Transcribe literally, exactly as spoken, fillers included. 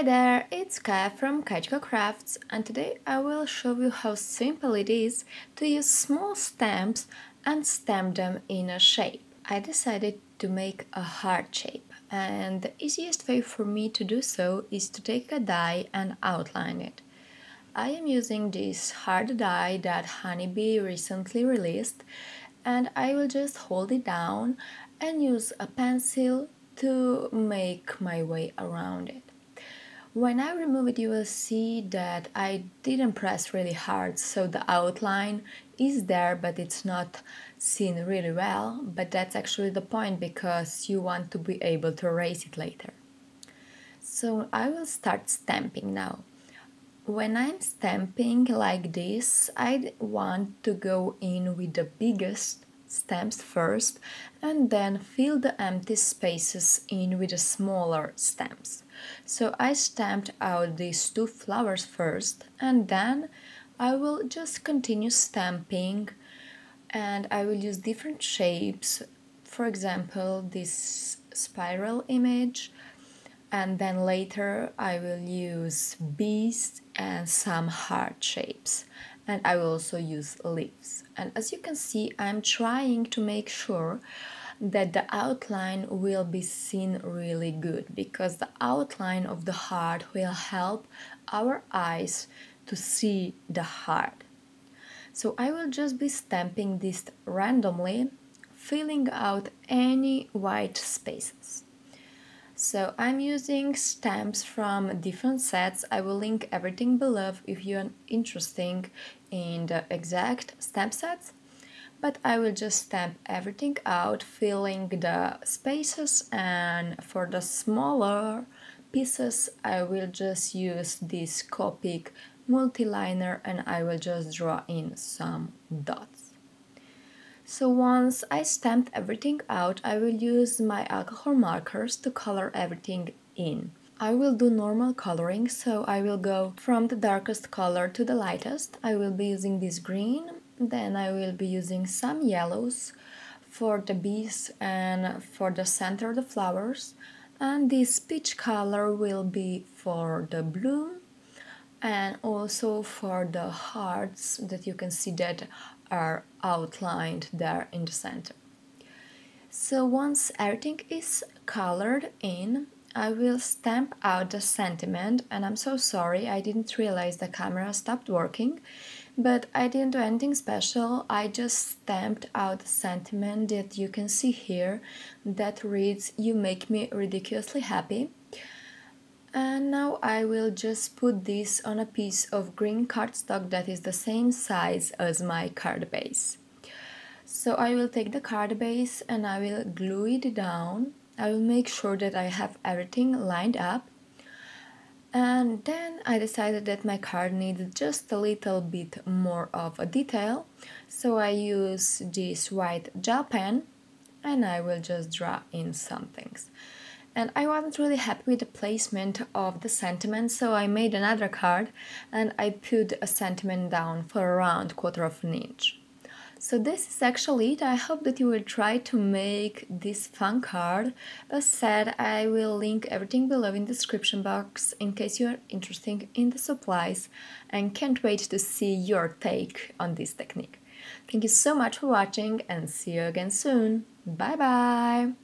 Hi there, it's Kaja from Kajcyika Crafts, and today I will show you how simple it is to use small stamps and stamp them in a shape. I decided to make a heart shape, and the easiest way for me to do so is to take a die and outline it. I am using this hard die that Honeybee recently released, and I will just hold it down and use a pencil to make my way around it. When I remove it, you will see that I didn't press really hard, so the outline is there, but it's not seen really well. But that's actually the point, because you want to be able to erase it later. So I will start stamping now. When I'm stamping like this, I want to go in with the biggest stamps first and then fill the empty spaces in with the smaller stamps. So I stamped out these two flowers first, and then I will just continue stamping, and I will use different shapes, for example this spiral image, and then later I will use bees and some heart shapes, and I will also use leaves. And as you can see, I'm trying to make sure that the outline will be seen really good, because the outline of the heart will help our eyes to see the heart. So I will just be stamping this randomly, filling out any white spaces. So I'm using stamps from different sets. I will link everything below if you are interested in the exact stamp sets. But I will just stamp everything out, filling the spaces, and for the smaller pieces I will just use this Copic multiliner, and I will just draw in some dots. So once I stamped everything out, I will use my alcohol markers to color everything in. I will do normal coloring, so I will go from the darkest color to the lightest. I will be using this green, then I will be using some yellows for the bees and for the center of the flowers. And this peach color will be for the bloom, and also for the hearts that you can see that are outlined there in the center. So once everything is colored in, I will stamp out the sentiment, and I'm so sorry, I didn't realize the camera stopped working, but I didn't do anything special. I just stamped out the sentiment that you can see here that reads, "You make me ridiculously happy." And now I will just put this on a piece of green cardstock that is the same size as my card base. So I will take the card base and I will glue it down. I will make sure that I have everything lined up. And then I decided that my card needed just a little bit more of a detail. So I use this white gel pen and I will just draw in some things. And I wasn't really happy with the placement of the sentiment, so I made another card and I put a sentiment down for around quarter of an inch. So this is actually it. I hope that you will try to make this fun card. As said, I will link everything below in the description box in case you are interested in the supplies, and can't wait to see your take on this technique. Thank you so much for watching, and see you again soon. Bye bye!